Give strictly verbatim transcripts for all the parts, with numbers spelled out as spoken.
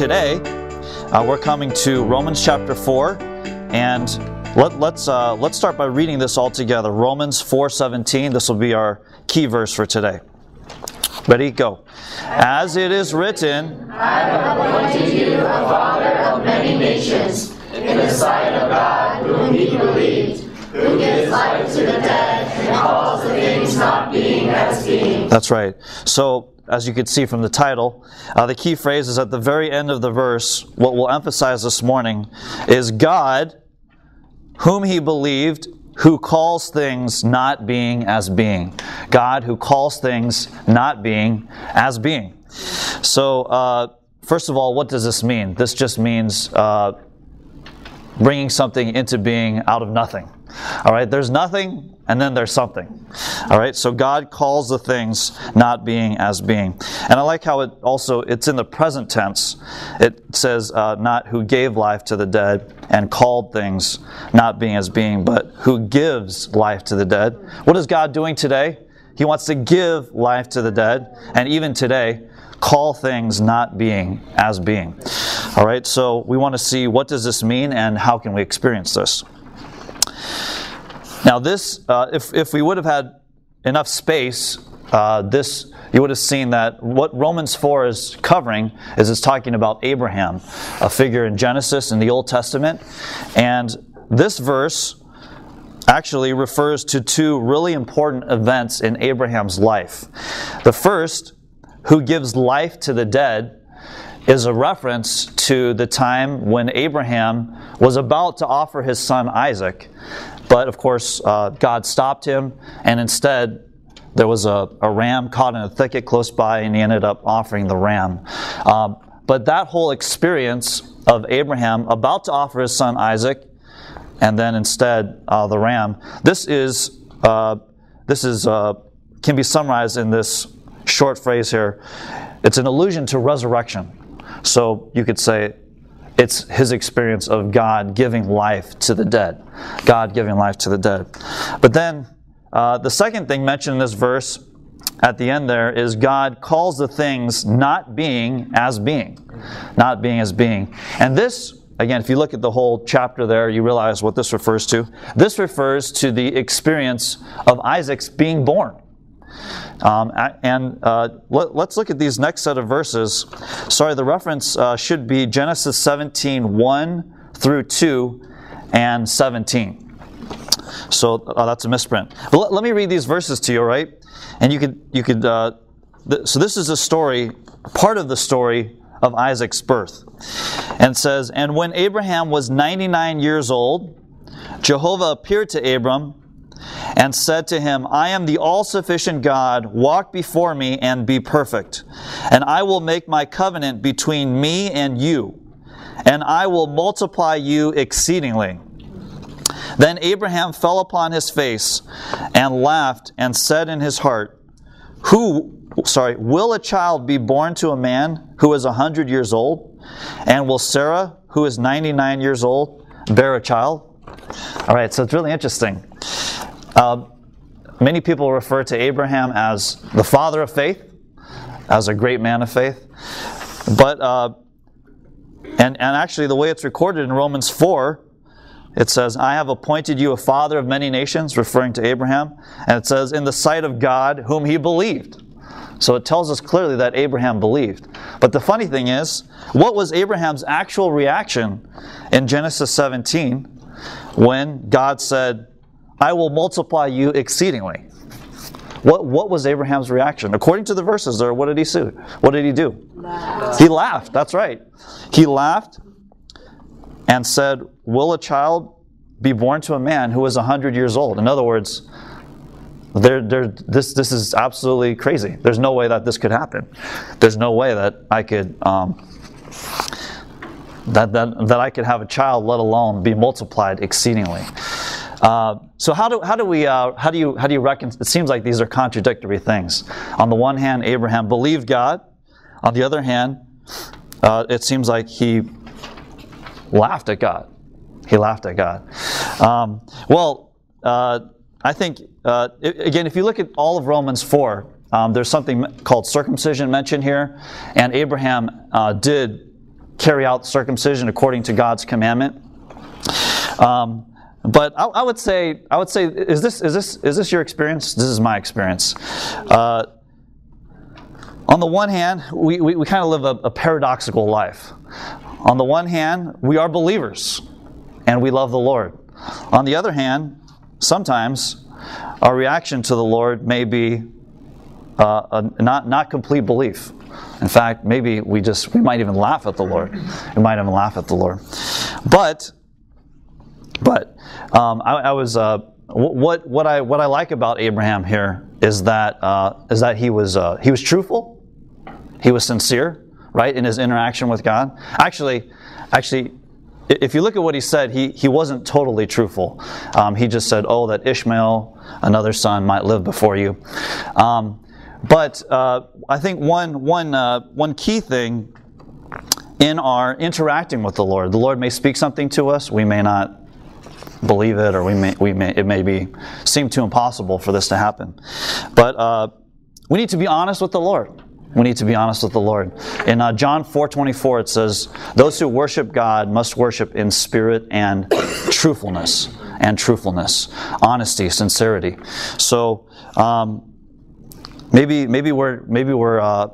today uh, we're coming to Romans chapter four, and let, let's uh, let's start by reading this all together. Romans four seventeen. This will be our key verse for today. Ready? Go. As it is written, I have appointed you a father of many nations, in the sight of God, whom he believed, who gives life to the dead and calls the things not being as being. That's right. So, as you can see from the title, uh, the key phrase is at the very end of the verse. What we'll emphasize this morning is God, whom he believed, who calls things not being as being. God who calls things not being as being. So, uh, first of all, what does this mean? This just means uh, bringing something into being out of nothing. All right, there's nothing, and then there's something. All right, so God calls the things not being as being. And I like how it also, it's in the present tense. It says uh, not who gave life to the dead and called things not being as being, but who gives life to the dead. What is God doing today? He wants to give life to the dead, and even today, call things not being as being. All right, so we want to see what does this mean and how can we experience this. Now this, uh, if, if we would have had enough space, uh, this, you would have seen that what Romans four is covering is it's talking about Abraham, a figure in Genesis in the Old Testament. And this verse actually refers to two really important events in Abraham's life. The first, who gives life to the dead, is a reference to the time when Abraham was about to offer his son Isaac. But of course, uh, God stopped him, and instead there was a, a ram caught in a thicket close by, and he ended up offering the ram. Um, but that whole experience of Abraham about to offer his son Isaac, and then instead uh, the ram, this is uh, this is uh, can be summarized in this short phrase here. It's an allusion to resurrection. So you could say it's his experience of God giving life to the dead. God giving life to the dead. But then uh, the second thing mentioned in this verse at the end there is God calls the things not being as being. Not being as being. And this, again, if you look at the whole chapter there, you realize what this refers to. This refers to the experience of Isaac's being born. Um, and uh, let, let's look at these next set of verses. Sorry, the reference uh, should be Genesis seventeen, one through two, and seventeen. So uh, that's a misprint. But let, let me read these verses to you, all right? And you could, you could uh, th so this is a story, part of the story of Isaac's birth. And it says, and when Abraham was ninety-nine years old, Jehovah appeared to Abram and said to him, I am the all-sufficient God, walk before me and be perfect. And I will make my covenant between me and you, and I will multiply you exceedingly. Then Abraham fell upon his face and laughed and said in his heart, Who, sorry, will a child be born to a man who is a hundred years old? And will Sarah, who is ninety-nine years old, bear a child? All right, so it's really interesting. Uh, many people refer to Abraham as the father of faith, as a great man of faith. But, uh, and, and actually the way it's recorded in Romans four, it says, I have appointed you a father of many nations, referring to Abraham. And it says, in the sight of God, whom he believed. So it tells us clearly that Abraham believed. But the funny thing is, what was Abraham's actual reaction in Genesis seventeen when God said, I will multiply you exceedingly? What, what was Abraham's reaction? According to the verses there, what did he do? What did he do? Laugh. He laughed, that's right. He laughed and said, will a child be born to a man who is one hundred years old? In other words, they're, they're, this, this is absolutely crazy. There's no way that this could happen. There's no way that I could... Um, That, that, that I could have a child, let alone be multiplied exceedingly. Uh, so how do, how do we, uh, how do you, how do you reckon, it seems like these are contradictory things. On the one hand, Abraham believed God. On the other hand, uh, it seems like he laughed at God. He laughed at God. Um, well, uh, I think, uh, again, if you look at all of Romans four, um, there's something called circumcision mentioned here. And Abraham uh, did carry out circumcision according to God's commandment. Um, but I, I would say, I would say, is this is this is this your experience? This is my experience. Uh, on the one hand, we we, we kind of live a, a paradoxical life. On the one hand, we are believers, and we love the Lord. On the other hand, sometimes our reaction to the Lord may be uh, a not not complete belief. In fact, maybe we just we might even laugh at the Lord. We might even laugh at the Lord. But but um, I, I was uh, what what I what I like about Abraham here is that uh, is that he was uh, he was truthful, he was sincere, right, in his interaction with God. Actually, actually. If you look at what he said, he, he wasn't totally truthful. Um, he just said, oh, that Ishmael, another son, might live before you. Um, but uh, I think one, one, uh, one key thing in our interacting with the Lord, the Lord may speak something to us, we may not believe it, or we may, we may, it may be seem too impossible for this to happen. But uh, we need to be honest with the Lord. We need to be honest with the Lord. In uh, John four twenty-four, it says, those who worship God must worship in spirit and truthfulness, and truthfulness, honesty, sincerity. So um, maybe maybe we're maybe we're, uh,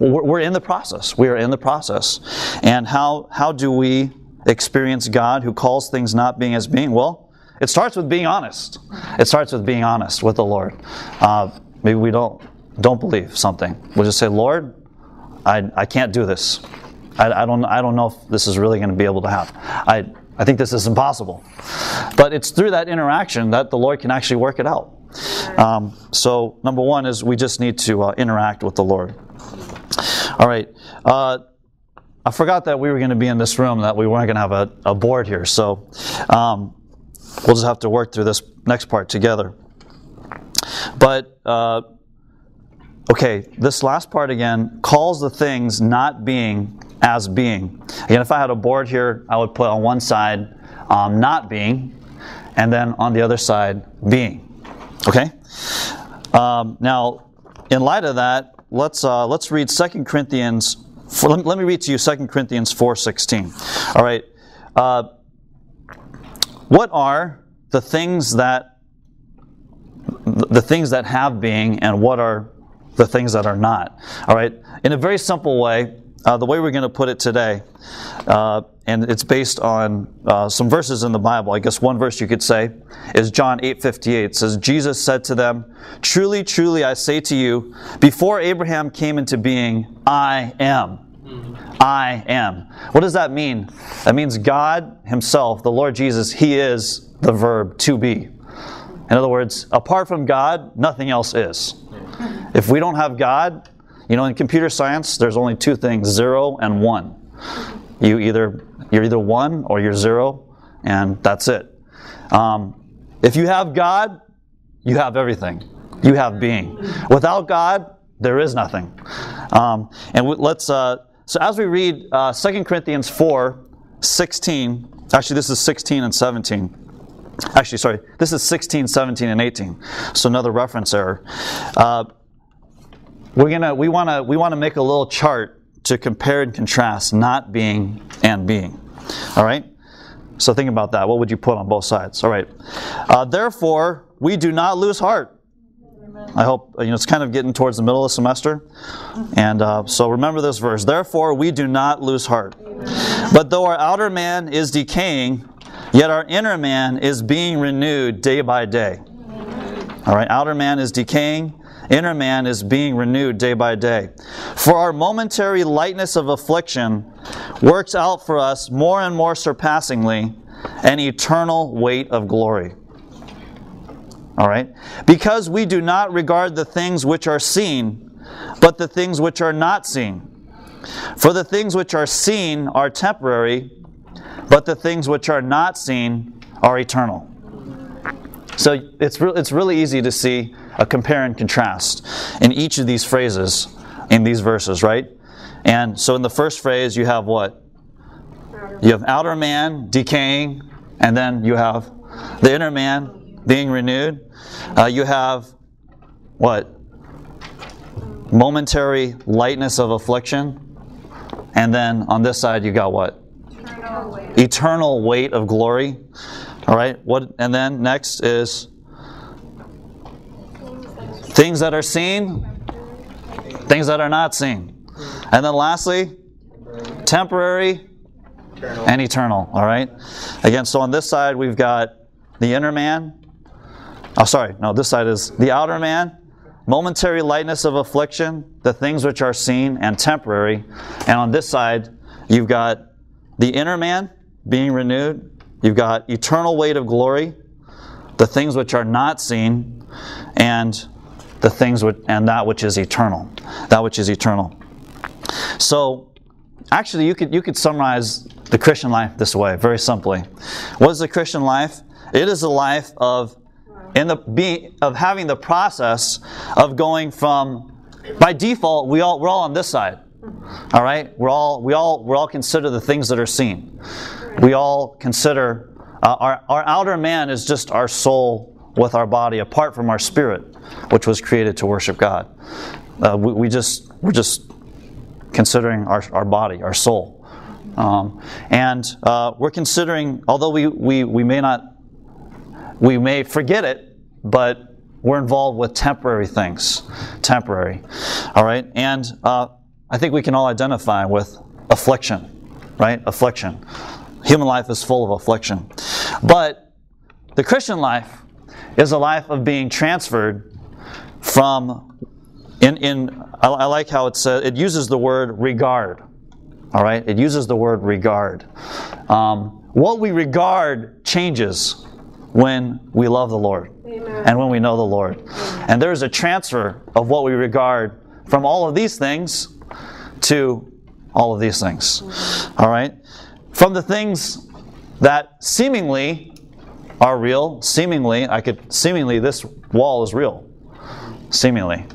we're we're in the process. We are in the process. And how how do we experience God who calls things not being as being? Well, it starts with being honest. It starts with being honest with the Lord. Uh, maybe we don't. Don't believe something. We'll just say, Lord, I, I can't do this. I, I don't I don't know if this is really going to be able to happen. I, I think this is impossible. But it's through that interaction that the Lord can actually work it out. Um, so number one is we just need to uh, interact with the Lord. All right. Uh, I forgot that we were going to be in this room, that we weren't going to have a, a board here. So um, we'll just have to work through this next part together. But... Uh, Okay, this last part again calls the things not being as being. Again, if I had a board here, I would put on one side um, not being, and then on the other side being. Okay. Um, now, in light of that, let's uh, let's read Second Corinthians. For, let, let me read to you Second Corinthians four sixteen. All right. Uh, what are the things that the things that have being, and what are the things that are not? All right. In a very simple way, uh, the way we're going to put it today, uh, and it's based on uh, some verses in the Bible. I guess one verse you could say is John eight fifty-eight. It says, Jesus said to them, truly, truly, I say to you, before Abraham came into being, I am. I am. What does that mean? That means God himself, the Lord Jesus, he is the verb to be. In other words, apart from God, nothing else is. If we don't have God, you know, in computer science, there's only two things, zero and one. You either, you're either one or you're zero, and that's it. Um, if you have God, you have everything. You have being. Without God, there is nothing. Um, and let's, uh, so as we read uh, Second Corinthians four sixteen, actually this is sixteen and seventeen. Actually, sorry, this is sixteen, seventeen, and eighteen. So another reference error. Uh, we're gonna, we wanna, we wanna make a little chart to compare and contrast not being and being. All right. So think about that. What would you put on both sides? All right. Uh, Therefore, we do not lose heart. I hope, you know, it's kind of getting towards the middle of the semester. And uh, so remember this verse. Therefore, we do not lose heart. But though our outer man is decaying, yet our inner man is being renewed day by day. All right, outer man is decaying, inner man is being renewed day by day. For our momentary lightness of affliction works out for us more and more surpassingly an eternal weight of glory. All right, because we do not regard the things which are seen, but the things which are not seen. For the things which are seen are temporary, but the things which are not seen are eternal. So it's, re it's really easy to see a compare and contrast in each of these phrases, in these verses, right? And so in the first phrase, you have what? You have outer man decaying, and then you have the inner man being renewed. Uh, you have what? Momentary lightness of affliction. And then on this side, you got what? Eternal weight, Eternal weight of glory. All right. What? And then next is things that are seen, things that are not seen. And then lastly, temporary and eternal. All right. Again, so on this side, we've got the inner man. Oh, sorry. No, this side is the outer man. Momentary lightness of affliction, the things which are seen and temporary. And on this side, you've got the inner man being renewed. You've got eternal weight of glory, the things which are not seen, and the things which, and that which is eternal. That which is eternal. So, actually, you could you could summarize the Christian life this way, very simply. What is the Christian life? It is a life of in the being of having the process of going from, by default, we all we're all on this side, all right. We're all we all we all consider the things that are seen. We all consider uh, our our outer man is just our soul with our body, apart from our spirit, which was created to worship God. Uh, we, we just we're just considering our our body, our soul, um, and uh, we're considering. Although we we we may not. We may forget it, but we're involved with temporary things. Temporary. All right? And uh, I think we can all identify with affliction, right? Affliction. Human life is full of affliction. But the Christian life is a life of being transferred from, in, in I, I like how it says, it uses the word regard. All right? It uses the word regard. Um, what we regard changes when we love the Lord. Amen. And when we know the Lord. Amen. And there is a transfer of what we regard from all of these things to all of these things. Mm-hmm. All right? From the things that seemingly are real, seemingly, I could, seemingly this wall is real. Seemingly.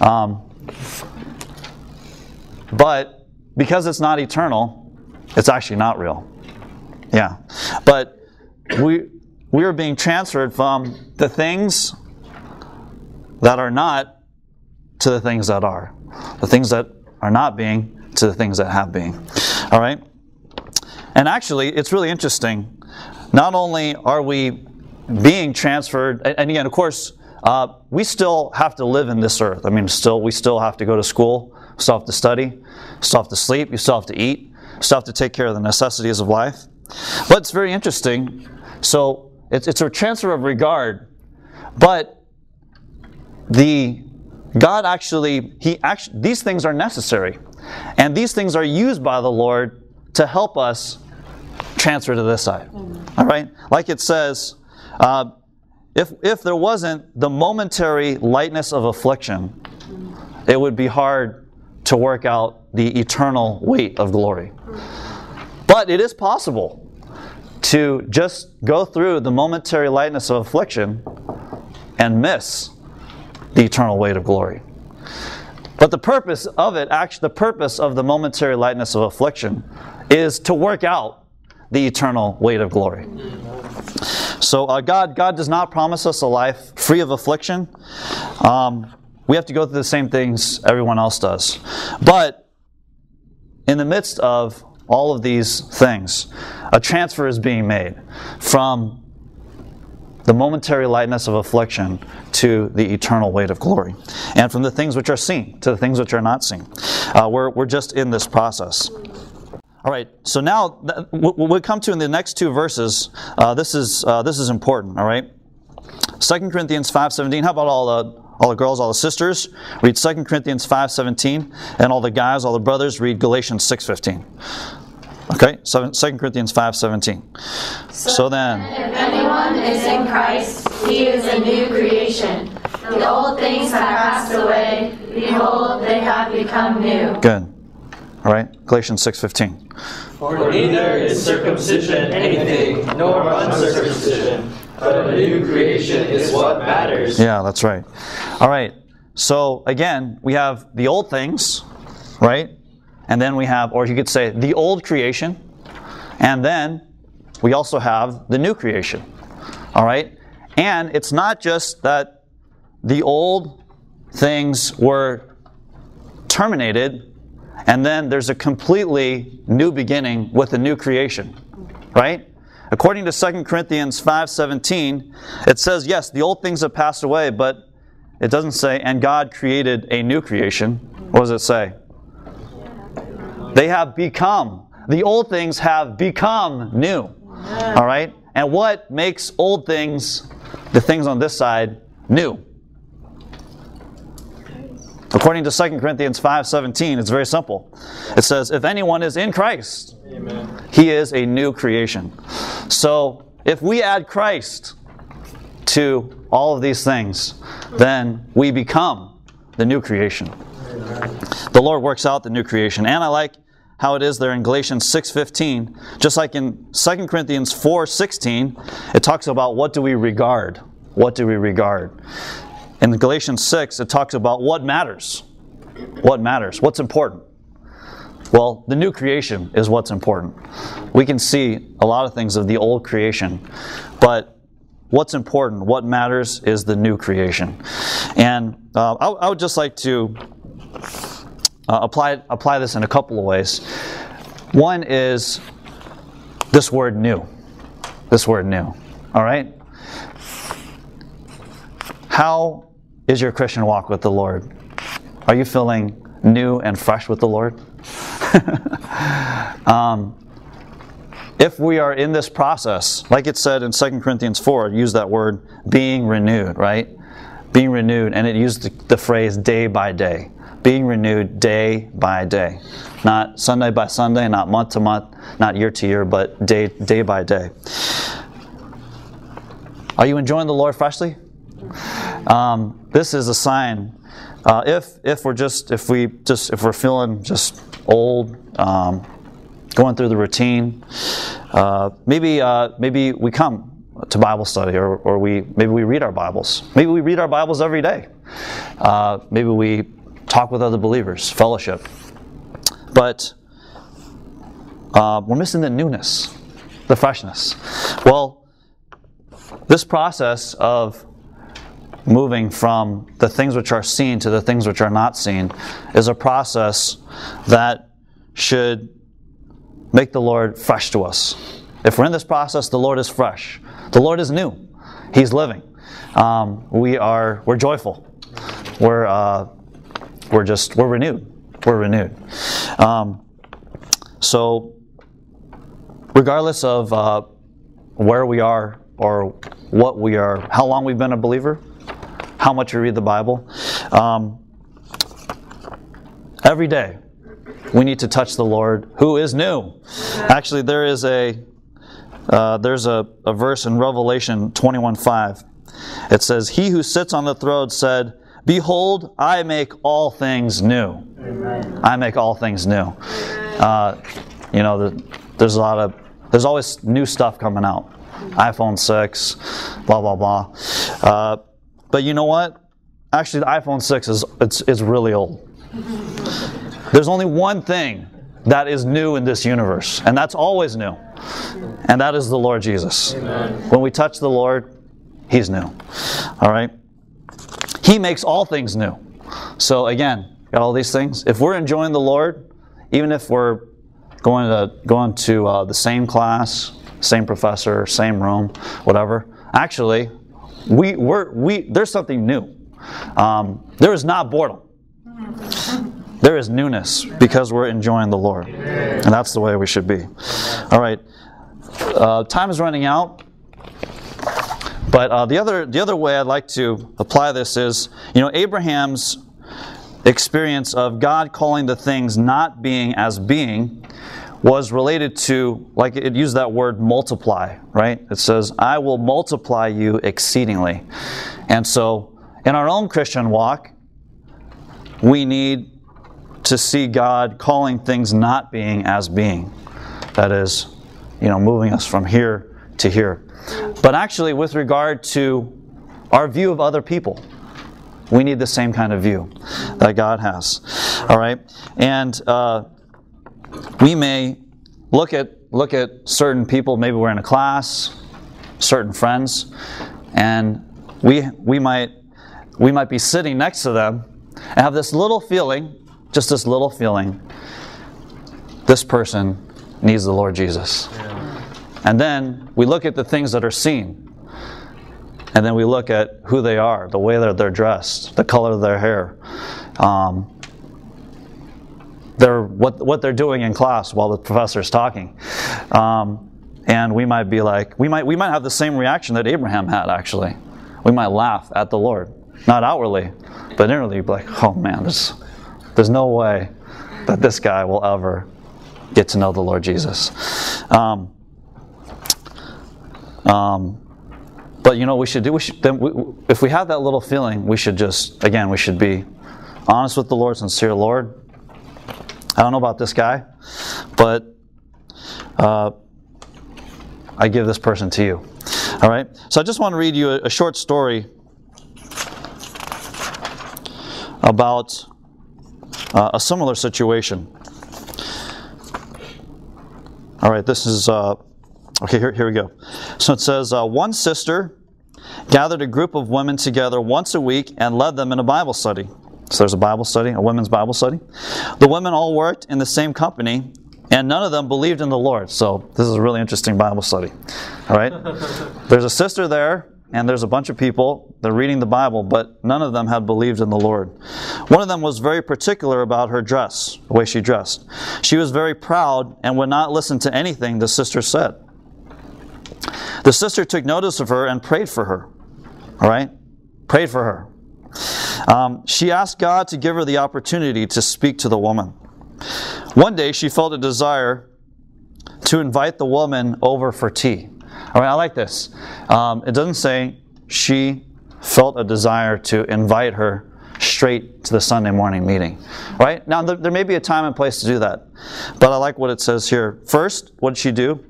Um, but because it's not eternal, it's actually not real. Yeah. But we... We are being transferred from the things that are not to the things that are. The things that are not being to the things that have been. All right? And actually, it's really interesting. Not only are we being transferred, and again, of course, uh, we still have to live in this earth. I mean, still, we still have to go to school, still have to study, still have to sleep, you still have to eat, still have to take care of the necessities of life. But it's very interesting. So, It's, it's a transfer of regard, but the God actually, He actually, these things are necessary, and these things are used by the Lord to help us transfer to this side. Mm-hmm. All right, like it says, uh, if if there wasn't the momentary lightness of affliction, mm-hmm. it would be hard to work out the eternal weight of glory. Mm-hmm. But it is possible to just go through the momentary lightness of affliction and miss the eternal weight of glory. But the purpose of it, actually, the purpose of the momentary lightness of affliction is to work out the eternal weight of glory. So uh, God, God does not promise us a life free of affliction. Um, we have to go through the same things everyone else does. But in the midst of all of these things, a transfer is being made from the momentary lightness of affliction to the eternal weight of glory, and from the things which are seen to the things which are not seen. Uh, we're, we're just in this process. All right, so now th- what we come to in the next two verses, uh, this is uh, this is important, all right? Second Corinthians five seventeen, how about all the... Uh, All the girls, all the sisters, read Second Corinthians five seventeen. And all the guys, all the brothers, read Galatians six fifteen. Okay, Second Corinthians five seventeen. So, so then, if anyone is in Christ, he is a new creation. The old things have passed away. Behold, they have become new. Good. All right, Galatians six fifteen. For neither is circumcision anything, nor uncircumcision. But a new creation is what matters. Yeah, that's right. All right. So, again, we have the old things, right? And then we have, or you could say, the old creation. And then we also have the new creation. All right? And it's not just that the old things were terminated And then there's a completely new beginning with a new creation, right? According to Second Corinthians five seventeen, it says, yes, the old things have passed away, but it doesn't say, and God created a new creation. What does it say? They have become. The old things have become new. All right? And what makes old things, the things on this side, new? According to Second Corinthians five seventeen, it's very simple. It says, if anyone is in Christ, amen, he is a new creation. So, if we add Christ to all of these things, then we become the new creation. Amen. The Lord works out the new creation. And I like how it is there in Galatians six fifteen. Just like in Second Corinthians four sixteen, it talks about what do we regard. What do we regard? In Galatians six, it talks about what matters. What matters? What's important? Well, the new creation is what's important. We can see a lot of things of the old creation, but what's important, what matters, is the new creation. And uh, I, I would just like to uh, apply, apply this in a couple of ways. One is this word new. This word new. All right? How is your Christian walk with the Lord? Are you feeling new and fresh with the Lord? um, if we are in this process, like it said in Second Corinthians four, use that word, being renewed, right? Being renewed, and it used the, the phrase day by day. Being renewed day by day. Not Sunday by Sunday, not month to month, not year to year, but day, day by day. Are you enjoying the Lord freshly? Um, this is a sign. Uh, if if we're just if we just if we're feeling just old, um, going through the routine, uh, maybe uh, maybe we come to Bible study, or, or we maybe we read our Bibles. Maybe we read our Bibles every day. Uh, maybe we talk with other believers, fellowship. But uh, we're missing the newness, the freshness. Well, this process of moving from the things which are seen to the things which are not seen is a process that should make the Lord fresh to us. If we're in this process, the Lord is fresh. The Lord is new. He's living. Um, we are we're joyful. We're uh, we're just we're renewed. We're renewed. Um, so, regardless of uh, where we are or what we are, how long we've been a believer, how much we read the Bible. Um, every day, we need to touch the Lord, who is new. Actually, there is a uh, there's a, a verse in Revelation twenty-one five. It says, "He who sits on the throne said, Behold, I make all things new." Amen. I make all things new. Uh, you know, the, there's a lot of there's always new stuff coming out. iPhone six, blah blah blah. Uh, But you know what? Actually, the iPhone six is it's, it's really old. There's only one thing that is new in this universe, and that's always new. And that is the Lord Jesus. Amen. When we touch the Lord, He's new. All right? He makes all things new. So again, got all these things. If we're enjoying the Lord, even if we're going to, going to uh, the same class, same professor, same room, whatever, actually, We we're, we there's something new. Um, there is not boredom. There is newness because we're enjoying the Lord, and that's the way we should be. All right, uh, time is running out. But uh, the other the other way I'd like to apply this is, you know, Abraham's experience of God calling the things not being as being was related to, like it used that word multiply, right? It says, I will multiply you exceedingly. And so, in our own Christian walk, we need to see God calling things not being as being. That is, you know, moving us from here to here. But actually, with regard to our view of other people, we need the same kind of view that God has. All right? And, uh, we may look at look at certain people, maybe we're in a class, certain friends, and we we might we might be sitting next to them and have this little feeling, just this little feeling, this person needs the Lord Jesus. Yeah. And then we look at the things that are seen. And then we look at who they are, the way that they're dressed, the color of their hair, um, they're, what, what they're doing in class while the professor's talking. Um, and we might be like, we might, we might have the same reaction that Abraham had, actually. We might laugh at the Lord. Not outwardly, but inwardly, you'd be like, oh man, there's, there's no way that this guy will ever get to know the Lord Jesus. Um, um, but you know what we should do? We should, then we, if we have that little feeling, we should just, again, we should be honest with the Lord, sincere. Lord, I don't know about this guy, but uh, I give this person to you. All right? So I just want to read you a, a short story about uh, a similar situation. All right, this is, uh, okay, here, here we go. So it says, uh, one sister gathered a group of women together once a week and led them in a Bible study. So there's a Bible study, a women's Bible study. The women all worked in the same company, and none of them believed in the Lord. So this is a really interesting Bible study. All right, there's a sister there, and there's a bunch of people, they're reading the Bible, but none of them had believed in the Lord. One of them was very particular about her dress, the way she dressed. She was very proud and would not listen to anything the sister said. The sister took notice of her and prayed for her. All right? Prayed for her. Um, she asked God to give her the opportunity to speak to the woman. One day she felt a desire to invite the woman over for tea. All right, I like this. Um, it doesn't say she felt a desire to invite her straight to the Sunday morning meeting. Right? Now, there, there may be a time and place to do that. But I like what it says here. First, what did she do?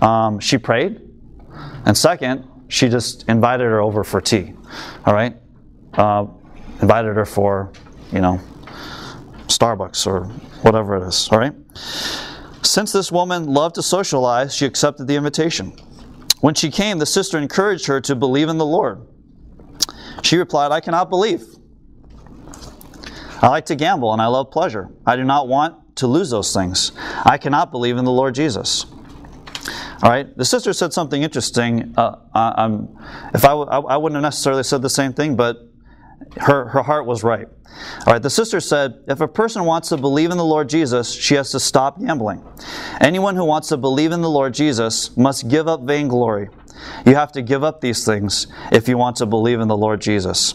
Um, she prayed. And second, she just invited her over for tea. All right? Uh, invited her for, you know, Starbucks or whatever it is. All right? Since this woman loved to socialize, she accepted the invitation. When she came, the sister encouraged her to believe in the Lord. She replied, I cannot believe. I like to gamble and I love pleasure. I do not want to lose those things. I cannot believe in the Lord Jesus. All right, the sister said something interesting. Uh, I, I'm, if I, w I wouldn't have necessarily said the same thing, but Her, her heart was right. All right, the sister said, if a person wants to believe in the Lord Jesus, she has to stop gambling. Anyone who wants to believe in the Lord Jesus must give up vainglory. You have to give up these things if you want to believe in the Lord Jesus.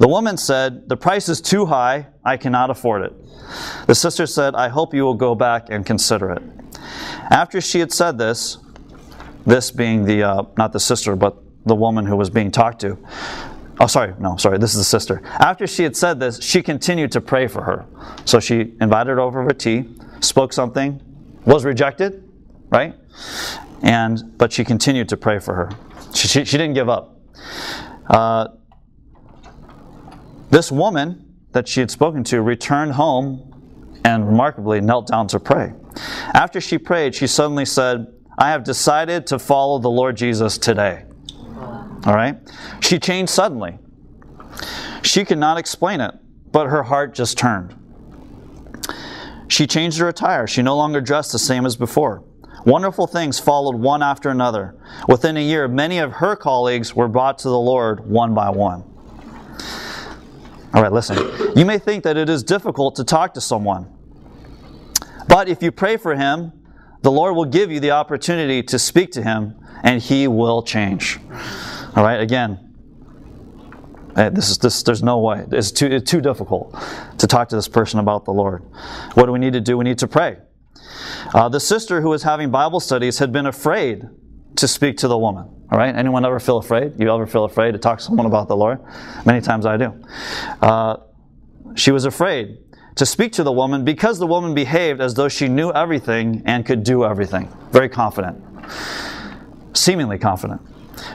The woman said, the price is too high. I cannot afford it. The sister said, I hope you will go back and consider it. After she had said this, this being the, uh, not the sister, but the woman who was being talked to, Oh, sorry. No, sorry. This is the sister. After she had said this, she continued to pray for her. So she invited her over for tea, spoke something, was rejected, right? And but she continued to pray for her. She, she, she didn't give up. Uh, this woman that she had spoken to returned home and remarkably knelt down to pray. After she prayed, she suddenly said, I have decided to follow the Lord Jesus today. All right? She changed suddenly. She could not explain it, but her heart just turned. She changed her attire. She no longer dressed the same as before. Wonderful things followed one after another. Within a year, many of her colleagues were brought to the Lord one by one. All right, listen. You may think that it is difficult to talk to someone, but if you pray for him, the Lord will give you the opportunity to speak to him, and he will change. All right, again, this is this. There's no way. It's too, it's too difficult to talk to this person about the Lord. What do we need to do? We need to pray. Uh, the sister who was having Bible studies had been afraid to speak to the woman. All right, anyone ever feel afraid? You ever feel afraid to talk to someone about the Lord? Many times I do. Uh, she was afraid to speak to the woman because the woman behaved as though she knew everything and could do everything. Very confident. Seemingly confident.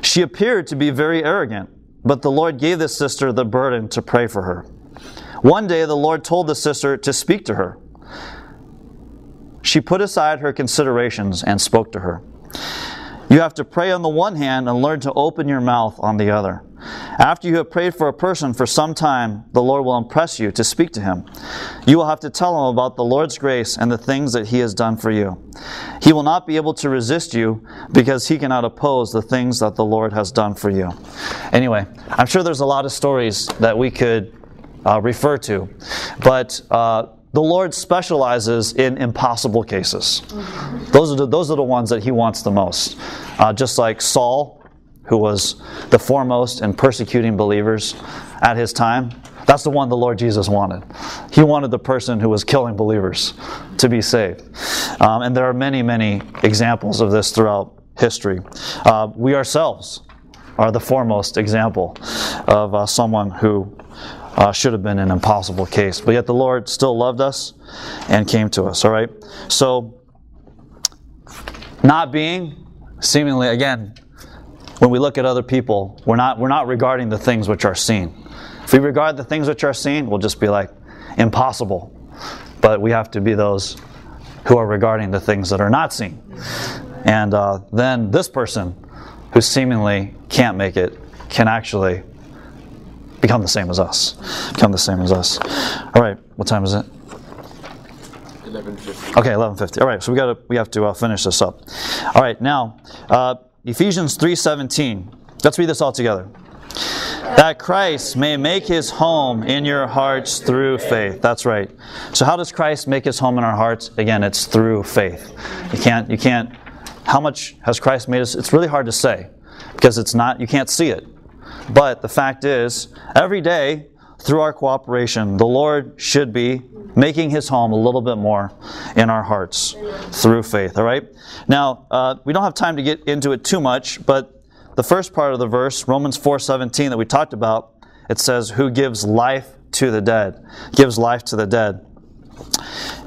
She appeared to be very arrogant, but the Lord gave this sister the burden to pray for her. One day, the Lord told the sister to speak to her. She put aside her considerations and spoke to her. You have to pray on the one hand and learn to open your mouth on the other. After you have prayed for a person for some time, the Lord will impress you to speak to him. You will have to tell him about the Lord's grace and the things that he has done for you. He will not be able to resist you because he cannot oppose the things that the Lord has done for you. Anyway, I'm sure there's a lot of stories that we could uh, refer to, but uh, the Lord specializes in impossible cases. Those are the, those are the ones that he wants the most. Uh, just like Saul, who was the foremost in persecuting believers at his time. That's the one the Lord Jesus wanted. He wanted the person who was killing believers to be saved. Um, and there are many, many examples of this throughout history. Uh, we ourselves are the foremost example of uh, someone who uh, should have been an impossible case. But yet the Lord still loved us and came to us. All right. So, not being, seemingly, again, when we look at other people, we're not, we're not regarding the things which are seen. If we regard the things which are seen, we'll just be like, impossible. But we have to be those who are regarding the things that are not seen. And uh, then this person, who seemingly can't make it, can actually become the same as us. Become the same as us. All right, what time is it? eleven fifty. Okay, eleven fifty. All right, so we gotta, we have to uh, finish this up. All right, now... Uh, Ephesians three seventeen. Let's read this all together. That Christ may make his home in your hearts through faith. That's right. So how does Christ make his home in our hearts? Again, it's through faith. You can't, you can't, how much has Christ made us? It's really hard to say because it's not, you can't see it. But the fact is, every day through our cooperation, the Lord should be making his home a little bit more in our hearts through faith. All right. Now, uh, we don't have time to get into it too much, but the first part of the verse, Romans four seventeen, that we talked about, it says, who gives life to the dead, gives life to the dead.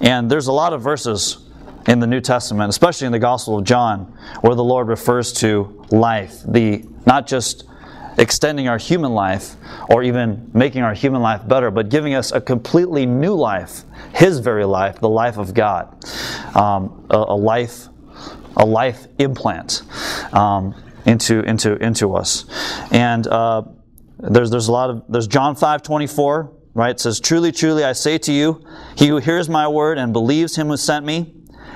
And there's a lot of verses in the New Testament, especially in the Gospel of John, where the Lord refers to life, the not just extending our human life or even making our human life better, but giving us a completely new life, his very life, the life of God, um, a, a life a life implant um, into into into us. And uh, there's there's a lot of there's John five twenty-four, right? It says, truly, truly, I say to you, he who hears my word and believes him who sent me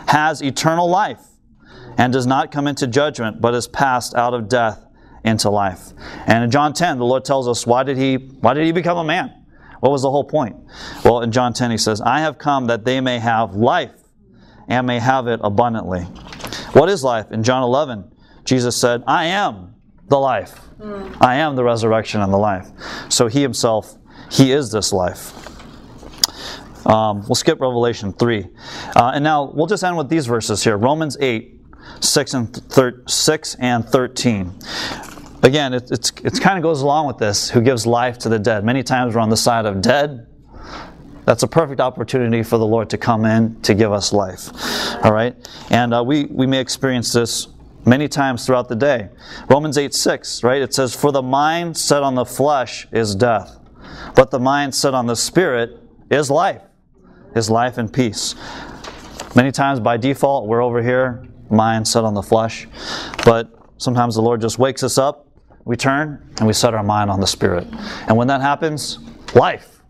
has eternal life and does not come into judgment, but is passed out of death into life. And in John ten, the Lord tells us, why did he why did he become a man? What was the whole point? Well, in John ten, he says, I have come that they may have life and may have it abundantly. What is life? In John eleven, Jesus said, I am the life. Mm. I am the resurrection and the life. So he himself, he is this life. Um, we'll skip Revelation three. Uh, and now we'll just end with these verses here. Romans eight, six and thirteen. Again, it it's, it's kind of goes along with this, who gives life to the dead. Many times we're on the side of dead. That's a perfect opportunity for the Lord to come in to give us life. All right? And uh, we, we may experience this many times throughout the day. Romans eight, six, right? It says, for the mind set on the flesh is death, but the mind set on the spirit is life, is life and peace. Many times by default, we're over here, mind set on the flesh. But sometimes the Lord just wakes us up, we turn, and we set our mind on the Spirit. And when that happens, life.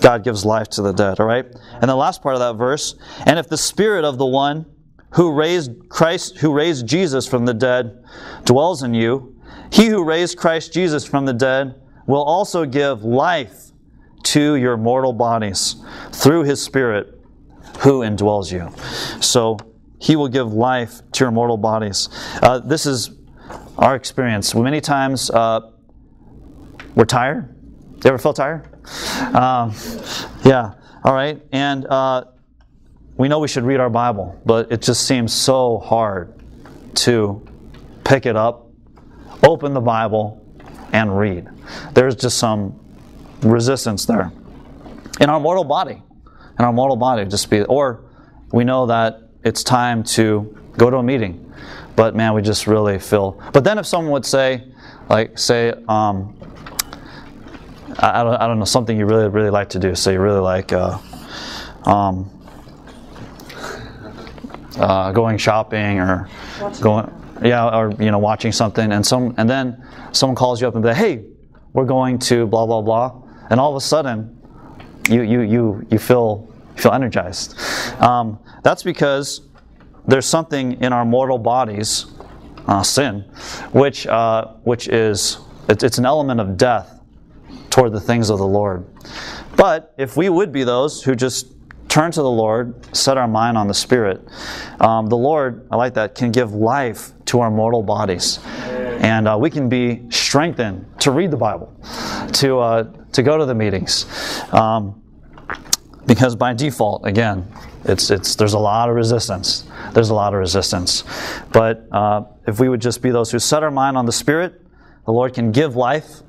God gives life to the dead, all right? And the last part of that verse, and if the Spirit of the one who raised Christ, who raised Jesus from the dead dwells in you, he who raised Christ Jesus from the dead will also give life to your mortal bodies through his Spirit who indwells you. So, he will give life to your mortal bodies. Uh, this is our experience. Many times uh, we're tired. You ever feel tired? Um, yeah. All right. And uh, we know we should read our Bible, but it just seems so hard to pick it up, open the Bible, and read. There's just some resistance there. In our mortal body. In our mortal body. Just be, or we know that it's time to go to a meeting. But man, we just really feel... But then if someone would say, like, say, um, I, don't, I don't know, something you really, really like to do. So you really like uh, um, uh, going shopping or watching going... yeah, or you know, watching something, and some, and then someone calls you up and be like, "Hey, we're going to blah blah blah," and all of a sudden, you you you you feel feel energized. Um, that's because there's something in our mortal bodies, uh, sin, which uh, which is it, it's an element of death toward the things of the Lord. But if we would be those who just turn to the Lord, set our mind on the Spirit, um, the Lord, I like that, can give life to our mortal bodies. And uh, we can be strengthened to read the Bible, to, uh, to go to the meetings. Um, because by default, again, it's, it's, there's a lot of resistance. There's a lot of resistance. But uh, if we would just be those who set our mind on the Spirit, the Lord can give life.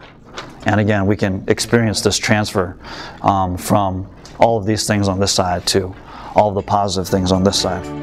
And again, we can experience this transfer um, from all of these things on this side to all of the positive things on this side.